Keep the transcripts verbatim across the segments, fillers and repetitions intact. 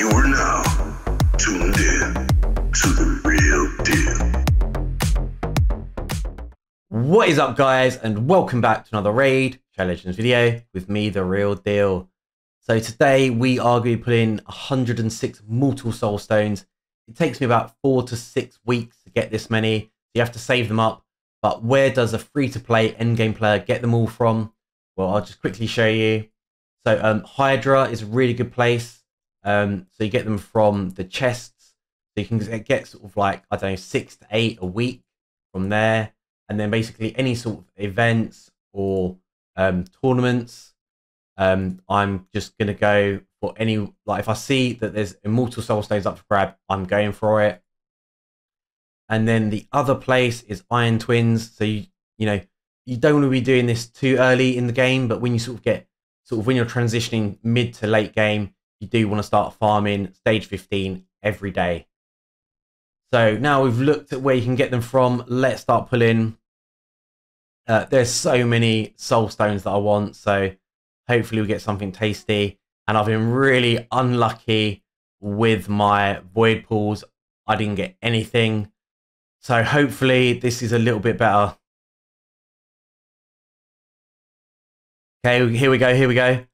You are now tuned in to the real deal. What is up, guys, and welcome back to another Raid Shadow Legends video with me, the real deal. So today we are going to be putting one hundred and six mortal soul stones. It takes me about four to six weeks to get this many. So you have to save them up. But where does a free-to-play endgame player get them all from? Well, I'll just quickly show you. So um, Hydra is a really good place. Um, so you get them from the chests, so you can get sort of like, I don't know, six to eight a week from there. And then basically any sort of events or um, tournaments, um, I'm just going to go for any, like if I see that there's immortal soul stones up for grab, I'm going for it. And then the other place is Iron Twins. So, you, you know, you don't want to be doing this too early in the game, but when you sort of get, sort of when you're transitioning mid to late game, you do want to start farming stage fifteen every day. So now we've looked at where you can get them from, let's start pulling. Uh, there's so many soul stones that I want, so hopefully we get something tasty. And I've been really unlucky with my void pools. I didn't get anything. So hopefully this is a little bit better. Okay, here we go, here we go.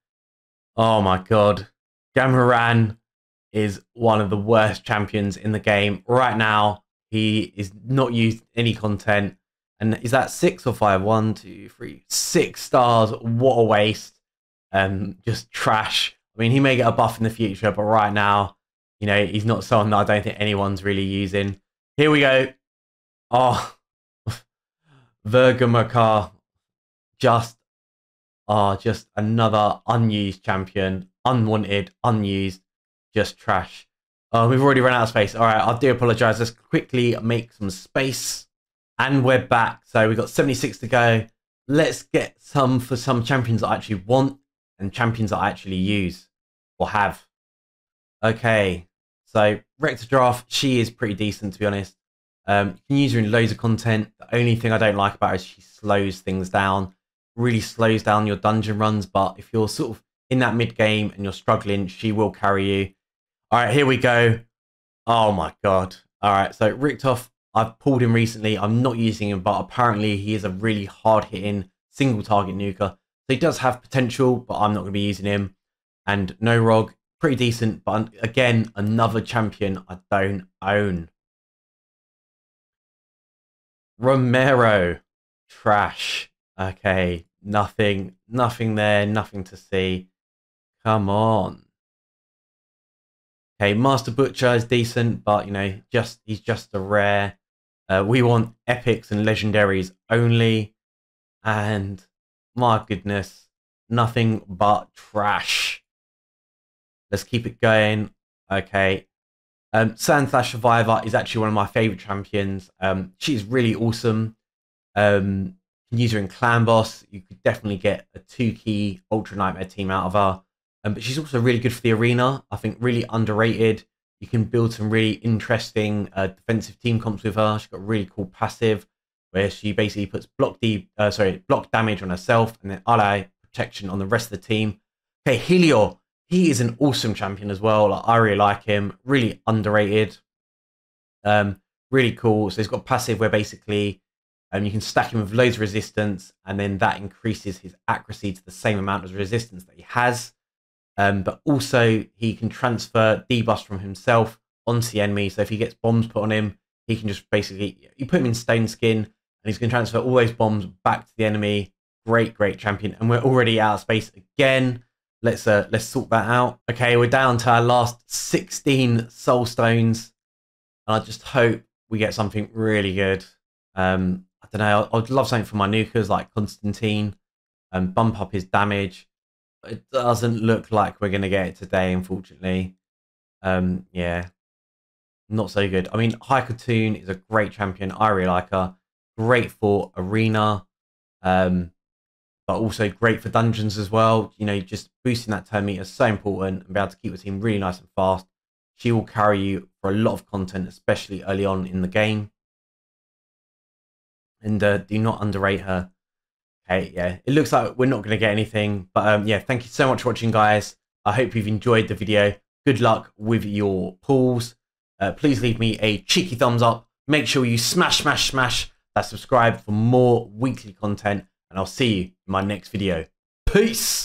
Oh my God. Jamaran is one of the worst champions in the game right now. He is not used any content. And is that six or five? One, two, three, six stars. What a waste. Um, just trash. I mean, he may get a buff in the future, but right now, you know, he's not someone that I don't think anyone's really using. Here we go. Oh, Virga just, oh, just another unused champion. Unwanted, unused, just trash. Oh, we've already run out of space. All right, I do apologize. Let's quickly make some space. And we're back. So we've got seventy-six to go. Let's get some for some champions that I actually want and champions that I actually use or have. Okay, so Rectar Draff, she is pretty decent, to be honest. Um, you can use her in loads of content. The only thing I don't like about her is she slows things down, really slows down your dungeon runs. But if you're sort of in that mid game and you're struggling, she will carry you. All right, here we go. Oh my God. All right, so Richtoff, I've pulled him recently. I'm not using him, but apparently he is a really hard hitting single target nuker. So he does have potential, but I'm not going to be using him. And No Rog, pretty decent, but again, another champion I don't own. Romero, trash. Okay, nothing, nothing there, nothing to see. Come on. Okay, Master Butcher is decent, but you know, just he's just a rare. Uh, we want epics and legendaries only. And my goodness, nothing but trash. Let's keep it going. Okay. Um, Sandash Survivor is actually one of my favorite champions. Um, she's really awesome. Um, you can use her in Clanboss. You could definitely get a two-key Ultra Nightmare team out of her. Um, but she's also really good for the arena. I think really underrated. You can build some really interesting uh, defensive team comps with her. She's got a really cool passive where she basically puts block, D, uh, sorry, block damage on herself and then ally protection on the rest of the team. Okay, Helio. He is an awesome champion as well. Like, I really like him. Really underrated. Um, really cool. So he's got a passive where basically Um, you can stack him with loads of resistance, and then that increases his accuracy to the same amount of resistance that he has. Um, but also, he can transfer debuffs from himself onto the enemy. So if he gets bombs put on him, he can just basically, you put him in Stone Skin, and he's going to transfer all those bombs back to the enemy. Great, great champion. And we're already out of space again. Let's uh, let's sort that out. Okay, we're down to our last sixteen soul stones, and I just hope we get something really good. Um, I don't know, I'd love something for my nukers like Constantine and um, bump up his damage. It doesn't look like we're going to get it today, unfortunately. Um, yeah, not so good. I mean, Haikatoon is a great champion. I really like her. Great for arena, um, but also great for dungeons as well. You know, just boosting that turn meter is so important and be able to keep the team really nice and fast. She will carry you for a lot of content, especially early on in the game. And uh, do not underrate her. Okay, yeah, it looks like we're not going to get anything. But um, yeah, thank you so much for watching, guys. I hope you've enjoyed the video. Good luck with your pulls. Uh, please leave me a cheeky thumbs up. Make sure you smash, smash, smash that subscribe for more weekly content. And I'll see you in my next video. Peace!